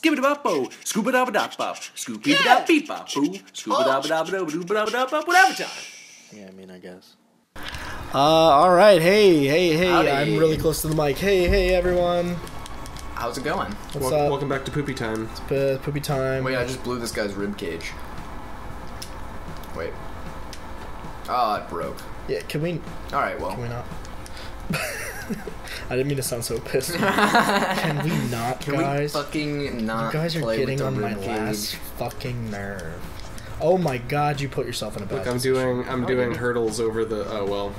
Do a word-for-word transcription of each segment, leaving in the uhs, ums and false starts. Skibba-dabba-bo, scooba-dabba-dabba, scoop-ee-da-beep-bop-boo, scooba-dabba-dabba-dabba-dabba-dabba-dabba, whatever time. Yeah, I mean, I guess. Uh, alright, hey, hey, hey, Howdy. I'm really close to the mic. Hey, hey, everyone. How's it going? What's Wel up? Welcome back to Poopy Time. It's uh, Poopy Time. Wait, I just blew this guy's rib cage. Wait. Ah, oh, it broke. Yeah, can we... Alright, well. Can we not? I didn't mean to sound so pissed. Can we not, can guys? Can we fucking not? You guys are getting on my last fucking nerve. Oh my god, you put yourself in a bad Look, I'm situation. doing I'm oh, doing yeah. hurdles over the oh well.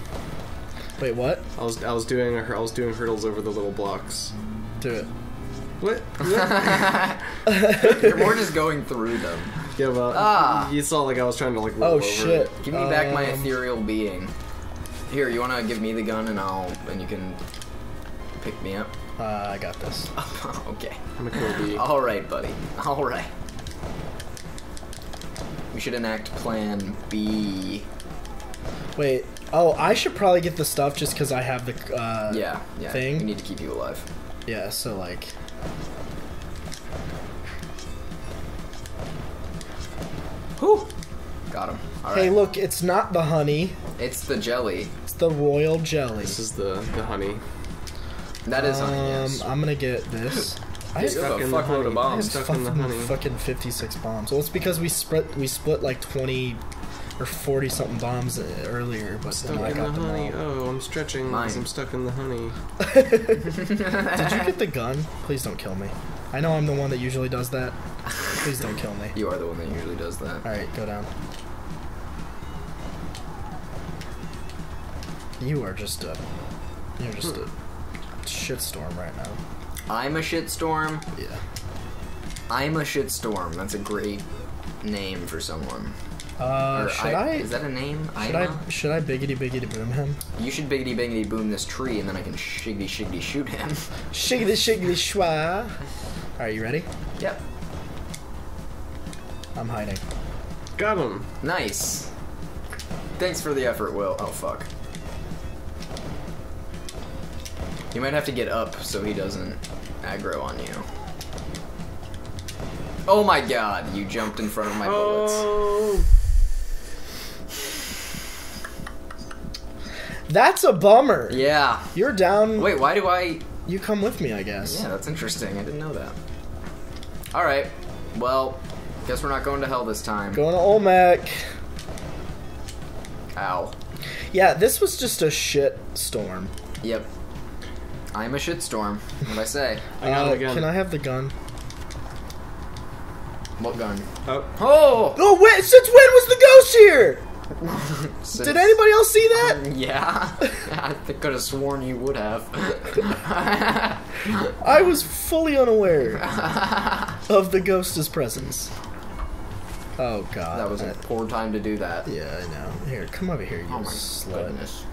Wait, what? I was I was doing a, I was doing hurdles over the little blocks. Do it. What? You're more just going through them. Yeah, well, ah. you saw like I was trying to like roll oh, over. Oh shit! Give me um, back my ethereal being. Here, you wanna give me the gun and I'll and you can pick me up. Uh, I got this. Okay. I'm a cool dude. All right, buddy. All right. We should enact Plan B. Wait. Oh, I should probably get the stuff just because I have the uh, yeah, yeah thing. We need to keep you alive. Yeah. So like. Whew. Got him. All right. Hey, look, it's not the honey. It's the jelly. It's the royal jelly. This is the, the honey. That is um, honey, yes. I'm gonna get this. I have stuck a fuckload of bombs. I have fucking fifty-six bombs. Well, it's because we split, we split like twenty or forty something bombs earlier, but then I got the honey. Oh, I'm stretching because I'm stuck in the honey. Did you get the gun? Please don't kill me. I know I'm the one that usually does that. Please don't kill me. You are the one that usually does that. Alright, go down. You are just a... You're just hmm. a shitstorm right now. I'm a shitstorm? Yeah. I'm a shitstorm. That's a great name for someone. Uh, or should I, I... Is that a name? Should I, I should I biggity biggity boom him? You should biggity biggity boom this tree, and then I can shiggity shiggity shoot him. Shiggity shiggity shwa. Alright, you ready? Yep. I'm hiding. Got him. Nice. Thanks for the effort, Will. Oh, fuck. You might have to get up so he doesn't aggro on you. Oh my god, you jumped in front of my bullets. Oh. That's a bummer. Yeah. You're down. Wait, why do I... You come with me, I guess. Yeah, that's interesting. I didn't know that. Alright. Well, guess we're not going to hell this time. Going to Olmec. Ow. Yeah, this was just a shit storm. Yep. I'm a shitstorm. What'd I say? I got uh, the gun. Can I have the gun? What gun? Oh! Oh! Oh! Wait, since when was the ghost here? Since... Did anybody else see that? Um, yeah. I could have sworn you would have. I was fully unaware of the ghost's presence. Oh god. That was I... a poor time to do that. Yeah, I know. Here, come over here, you oh slut. Goodness.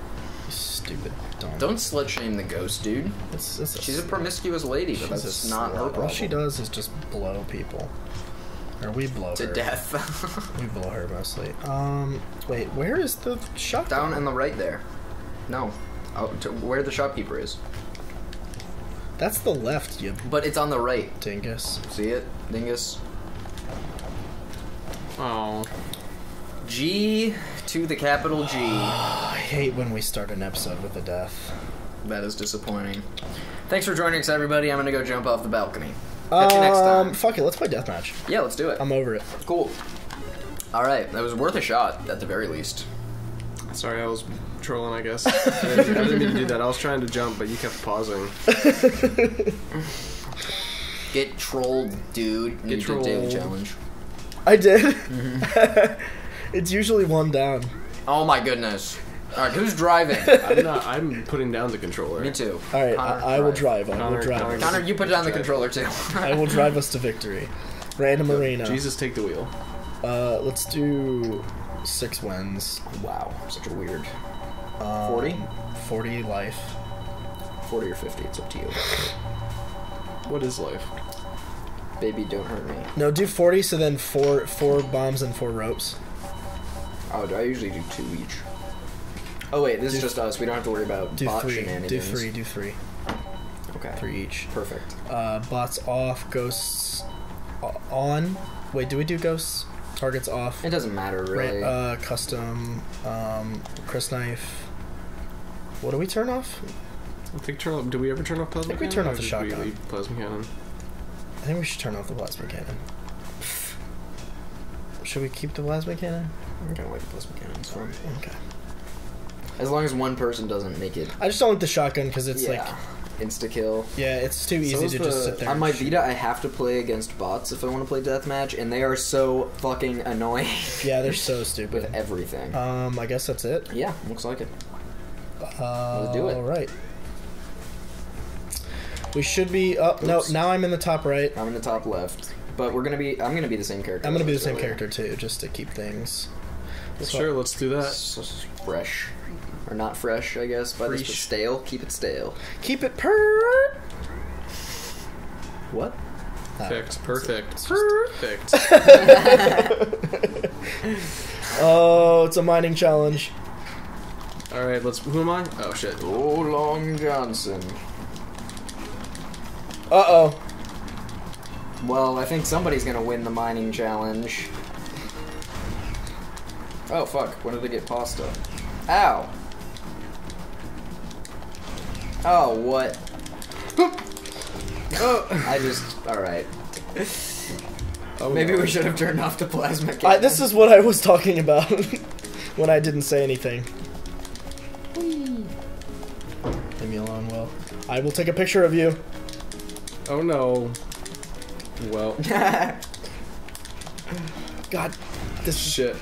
Stupid. Dumb. Don't slut shame the ghost, dude. It's, it's a She's a promiscuous lady, but She's that's not her problem. All she does is just blow people. Or we blow to her. To death. We blow her, mostly. Um, wait, where is the shotgun? Down on the right there. No. Oh, to where the shopkeeper is. That's the left, you... But it's on the right. Dingus. See it? Dingus. Oh. G... to the capital G. Oh, I hate when we start an episode with a death. That is disappointing. Thanks for joining us, everybody. I'm gonna go jump off the balcony. Catch um, you next time. Fuck it, let's play deathmatch. Yeah, let's do it. I'm over it. Cool. Alright, that was worth a shot, at the very least. Sorry, I was trolling, I guess. I didn't mean to do that. I was trying to jump, but you kept pausing. Get trolled, dude. Get you trolled. Did daily challenge. I did? Mm-hmm. It's usually one down. Oh my goodness. Alright, who's driving? I'm not, I'm putting down the controller. Me too. Alright, I, I will drive. I Connor, will drive. Connor, Connor you put down the controller too. I will drive us to victory. Random so, arena. Jesus, take the wheel. Uh, let's do six wins. Wow, such a weird. Um, forty? forty life. forty or fifty, it's up to you. What is life? Baby, don't hurt me. No, do forty, so then four, four bombs and four ropes. Oh, do I usually do two each? Oh wait, this do is just us. We don't have to worry about do bot three, shenanigans. Do three, do three. Okay. Three each. Perfect. Uh, bots off, ghosts on. Wait, do we do ghosts? Targets off. It doesn't matter, really. Ra uh, custom, um, Chris Knife. What do we turn off? I think turn off. Do we ever turn off plasma cannon? I think we turn off the shotgun. We leave plasma cannon? I think we should turn off the plasma cannon. Should we keep the plasma cannon? We're gonna wait for plasma cannons for it. Okay. As long as one person doesn't make it. I just don't like the shotgun because it's yeah. like insta kill. Yeah, it's too easy so to the, just sit there. On my Vita, I have to play against bots if I want to play deathmatch, and they are so fucking annoying. Yeah, they're so stupid with everything. Um, I guess that's it. Yeah, looks like it. Uh, Let's do it. All right. We should be up. Oh, no, now I'm in the top right. I'm in the top left. But we're gonna be. I'm gonna be the same character. I'm gonna be the same character too, just to keep things. Sure, let's do that. Fresh, or not fresh, I guess. By this, but stale. Keep it stale. Keep it per. What? Perfect. Perfect. Perfect. Oh, it's a mining challenge. All right, let's. Who am I? Oh shit. Oh, Long Johnson. Uh oh. Well, I think somebody's gonna win the mining challenge. Oh fuck, when did I get pasta? Ow! Oh, what? Oh. I just, alright. Oh, maybe God. We should have turned off the plasma cannon. I, this is what I was talking about when I didn't say anything. Whee. Leave me alone, Will. I will take a picture of you. Oh no. Well, God, this shit.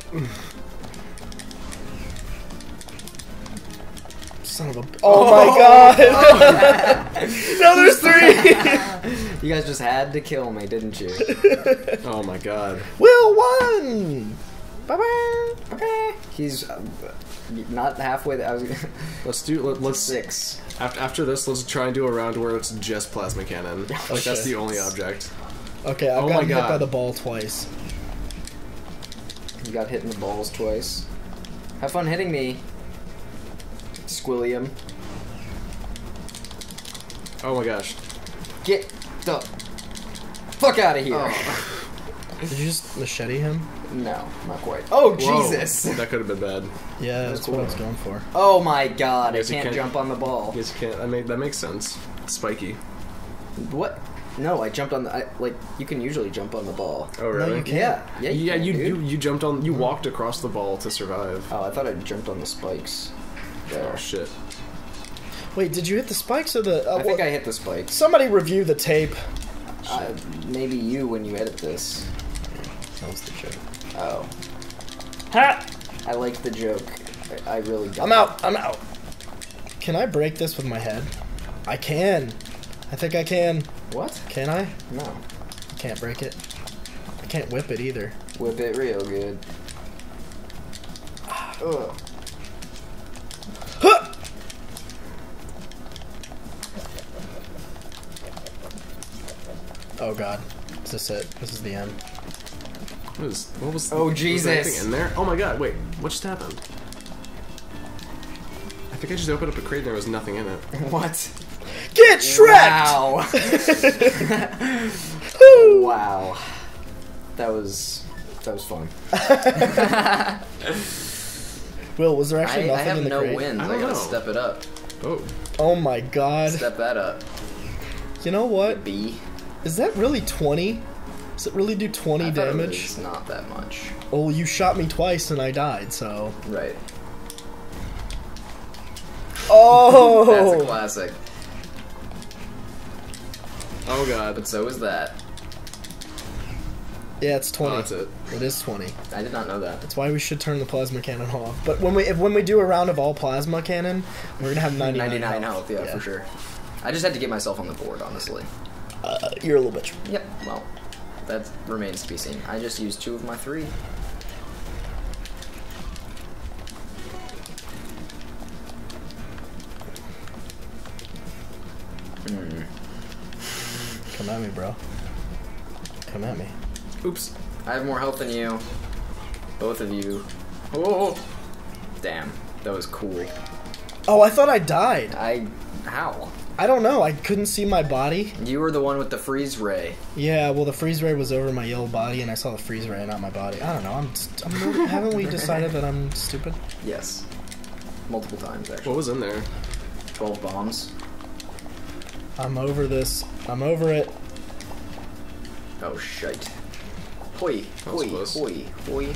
Son of a! Oh, oh my God! Oh. No, there's three. You guys just had to kill me, didn't you? Oh my God! Will won. Bye bye. Okay. He's uh, not halfway. There. I was. Gonna... Let's do. Let, let's six. After after this, let's try and do a round where it's just plasma cannon. Like oh, that's the only object. Okay, I've oh gotten hit by the ball twice. You got hit in the balls twice. Have fun hitting me. Squilliam. Oh my gosh. Get the fuck out of here. Oh. Did you just machete him? No, not quite. Oh, whoa. Jesus! That could have been bad. Yeah, that's, that's what cool. I was going for. Oh my God, I, I can't, can't jump on the ball. Yes, you can't. I mean, that makes sense. Spiky. What? No, I jumped on the I, like. You can usually jump on the ball. Oh really? No, you can't. Yeah, yeah, you, yeah, can, you, you you jumped on. You mm. walked across the ball to survive. Oh, I thought I jumped on the spikes. There. Oh shit! Wait, did you hit the spikes or the? Uh, I well, think I hit the spikes. Somebody review the tape. Uh, maybe you when you edit this. That was the joke. Oh. Ha! I like the joke. I, I really. Got I'm out. It. I'm out. Can I break this with my head? I can. I think I can. What? Can I? No. I can't break it. I can't whip it either. Whip it real good. Ugh. Huh! Oh God. Is this it? This is the end. What was, what was oh the, Jesus. Was there anything in there? Oh my God, wait. What just happened? I think I just opened up a crate and there was nothing in it. What? Get Shrek! Wow. Wow. That was that was fun. Will, was there actually I, nothing I have in the no crate? Wins. I, I gotta know. Step it up. Oh. Oh my God. Step that up. You know what? B. Is that really twenty? Does it really do twenty I damage? It's not that much. Oh, you shot me twice and I died, so. Right. Oh. That's a classic. Oh God, but so is that. Yeah, it's twenty. Oh, that's it. It is twenty. I did not know that. That's why we should turn the plasma cannon off. But when we if, when we do a round of all plasma cannon, we're gonna have ninety-nine, ninety-nine health. health yeah, yeah, for sure. I just had to get myself on the board, honestly. Uh, you're a little bitch. Yep. Well, that remains to be seen. I just used two of my three. Hmm. Come at me, bro. Come at me. Oops. I have more health than you. Both of you. Oh! Damn. That was cool. Oh, I thought I died. I... How? I don't know. I couldn't see my body. You were the one with the freeze ray. Yeah, well, the freeze ray was over my yellow body, and I saw the freeze ray, not my body. I don't know. I'm. I'm haven't we decided that I'm stupid? Yes. Multiple times, actually. What was in there? twelve bombs. I'm over this. I'm over it. Oh, shite. Hoi, hoi, hoi, hoi.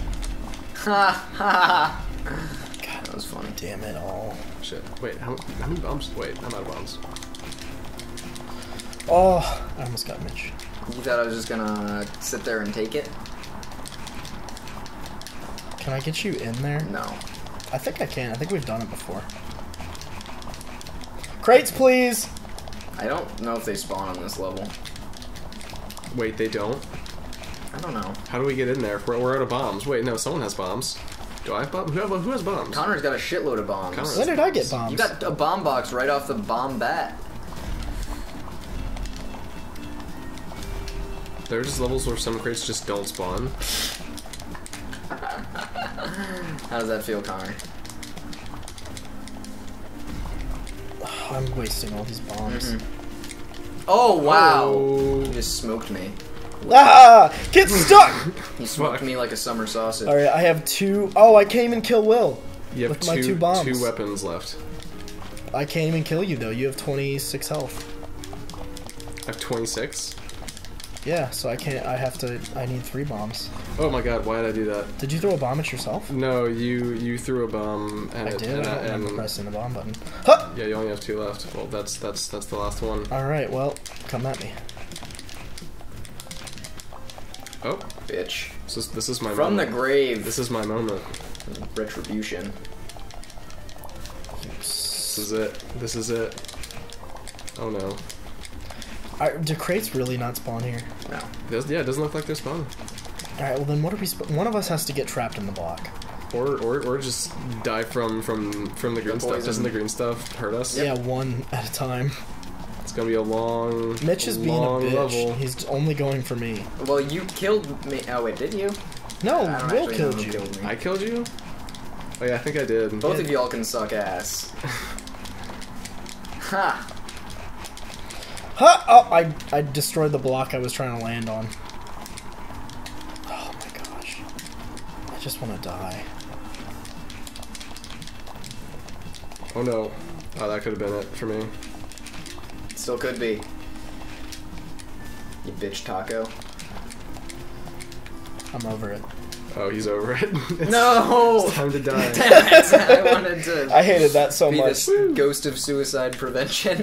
Ha, ha, ha. God, that was funny. Damn it all. Shit. Wait, how, how many bombs? Wait, I'm out of bombs. Oh, I almost got Mitch. You thought I was just gonna sit there and take it? Can I get you in there? No. I think I can. I think we've done it before. Crates, please! I don't know if they spawn on this level. Wait, they don't? I don't know. How do we get in there? We're, we're out of bombs. Wait, no, someone has bombs. Do I have bombs? Who, who has bombs? Connor's got a shitload of bombs. Connor's when did bombs. I get bombs? You got a bomb box right off the bomb bat. There are just levels where some crates just don't spawn. How does that feel, Connor? Oh, I'm wasting all these bombs. Mm-hmm. Oh, wow! Oh. You just smoked me. Ah! Get stuck! You smoked me like a summer sausage. Alright, I have two... Oh, I can't even kill Will. You have two, my two, bombs. two weapons left. I can't even kill you, though. You have twenty-six health. I have twenty-six? Yeah, so I can't... I have to... I need three bombs. Oh my god, why did I do that? Did you throw a bomb at yourself? No, you you threw a bomb and... I it, did? And I don't I, remember and... pressing the bomb button. Huh! Yeah, you only have two left. Well, that's, that's, that's the last one. Alright, well, come at me. Oh, bitch! This is this is my from moment. the grave. This is my moment. Retribution. This is it. This is it. Oh no! Are, do crates really not spawn here? No. There's, yeah, it doesn't look like they're spawning. All right. Well, then what are we? One of us has to get trapped in the block. Or or or just die from from from the green stuff. Doesn't the green stuff hurt us? Yeah, yep. One at a time. It's gonna be a long Mitch is long being a bitch. Level. He's only going for me. Well, you killed me. Oh wait, did you? No, Will killed you. Killed I killed you? Oh yeah, I think I did. Both yeah. of y'all can suck ass. Ha! Ha! Oh, I, I destroyed the block I was trying to land on. Oh my gosh. I just want to die. Oh no. Oh, that could have been it for me. Still could be. You bitch taco. I'm over it. Oh, he's over it. It's, no! It's time to die. I wanted to. I hated that so be much. This ghost of suicide prevention.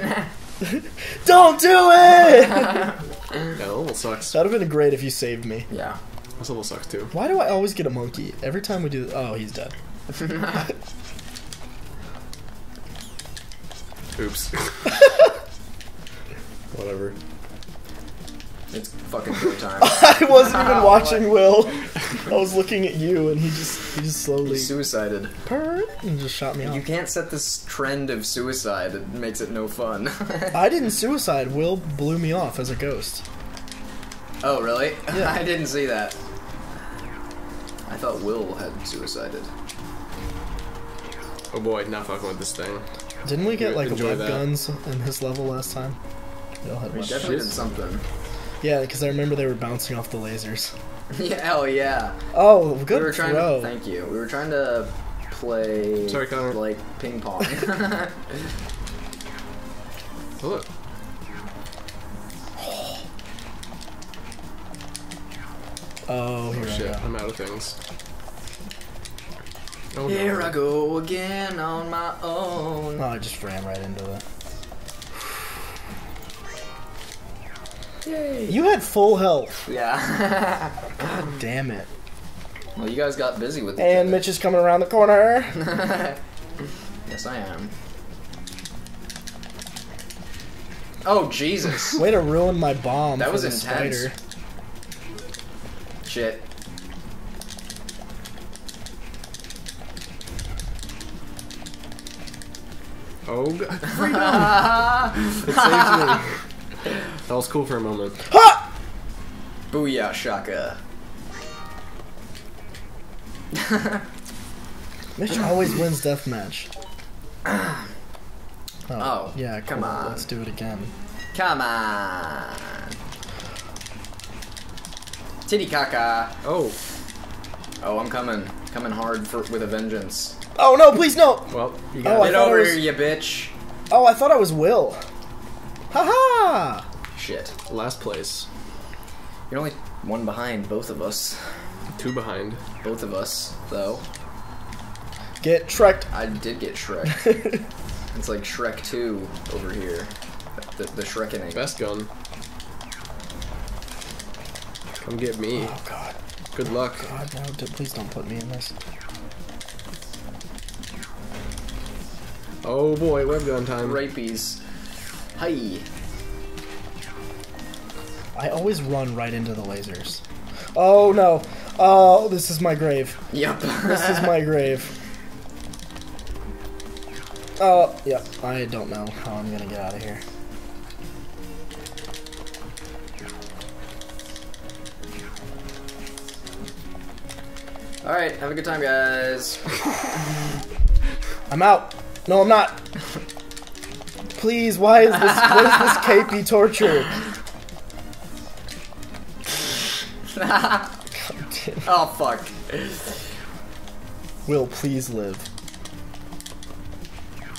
Don't do it! That level sucks. That would have been great if you saved me. Yeah. This level sucks too. Why do I always get a monkey? Every time we do. Oh, he's dead. Oops. Whatever. It's fucking good time. I wasn't even watching Will. I was looking at you, and he just he just slowly he suicided. And just shot me off. You can't set this trend of suicide. It makes it no fun. I didn't suicide. Will blew me off as a ghost. Oh really? Yeah. I didn't see that. I thought Will had suicided. Oh boy, not fucking with this thing. Didn't we get you like web that. guns in this level last time? We definitely did something. Yeah, because I remember they were bouncing off the lasers. Yeah, oh yeah. Oh, good we were trying throw. To, thank you. We were trying to play Sorry, like ping pong. Oh, look. Oh, here oh shit! I go. I'm out of things. Oh, here no. I go again on my own. Oh, I just ran right into it. Yay. You had full health. Yeah. God damn it. Well, you guys got busy with each other. And Mitch is coming around the corner. Yes, I am. Oh, Jesus. Way to ruin my bomb. That was a spider. Shit. Oh, God. Freedom. It saved me. That was cool for a moment. Ha! Booyah, Shaka. Mitch always wins deathmatch. Oh, oh yeah, come cool. on. Let's do it again. Come on. Titty caca. Oh. Oh, I'm coming. Coming hard for, with a vengeance. Oh, no, please, no. Well, you got oh, it. Get over was... here, you bitch. Oh, I thought I was Will. Ha ha. Shit. Last place. You're only one behind, both of us. Two behind. Both of us, though. Get Shrek'd. I did get Shrek'd. It's like Shrek two over here. The, the Shrekkening. Best gun. Come get me. Oh, God. Good luck. God, no, please don't put me in this. Oh, boy. Web gun time. Rapies. Hi. I always run right into the lasers. Oh, no. Oh, this is my grave. Yep. This is my grave. Oh, yeah. I don't know how I'm gonna get out of here. Alright, have a good time, guys. I'm out. No, I'm not. Please, why is this, what is this K P torture? Oh, fuck. Will, please live.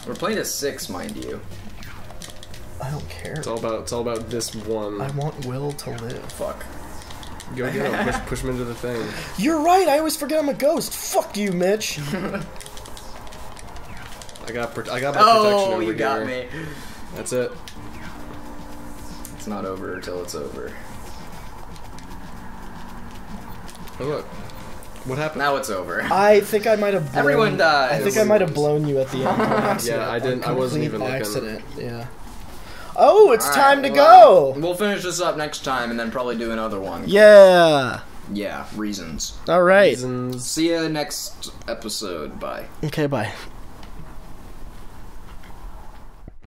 We're playing a six, mind you. I don't care. It's all about it's all about this one. I want Will to live. Fuck. Go get him. push, push him into the thing. You're right. I always forget I'm a ghost. Fuck you, Mitch. I got I got my oh, protection over you got here. me. That's it. It's not over till it's over. Oh, look. What happened? Now it's over. I think I might have blown... Everyone dies. I think I might have blown you at the end. Yeah, I didn't. I wasn't even looking. Accident. Yeah. Oh, it's time to go. We'll finish this up next time and then probably do another one. Yeah. Yeah. Reasons. All right. Reasons. See you next episode. Bye. Okay. Bye.